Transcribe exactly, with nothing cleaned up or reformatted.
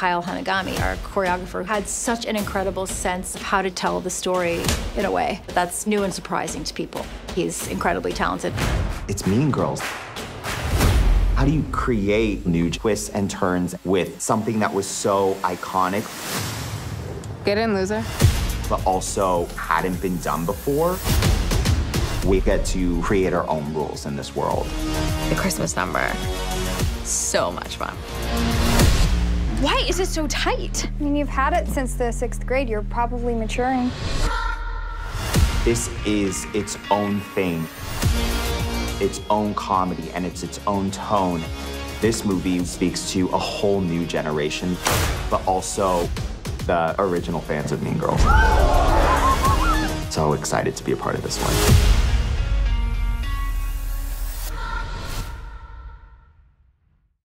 Kyle Hanagami, our choreographer, had such an incredible sense of how to tell the story in a way that's new and surprising to people. He's incredibly talented. It's Mean Girls. How do you create new twists and turns with something that was so iconic? Get in, loser. But also hadn't been done before. We get to create our own rules in this world. The Christmas number. So much fun. Why is it so tight? I mean, you've had it since the sixth grade. You're probably maturing. This is its own thing, its own comedy, and it's its own tone. This movie speaks to a whole new generation, but also the original fans of Mean Girls. So excited to be a part of this one.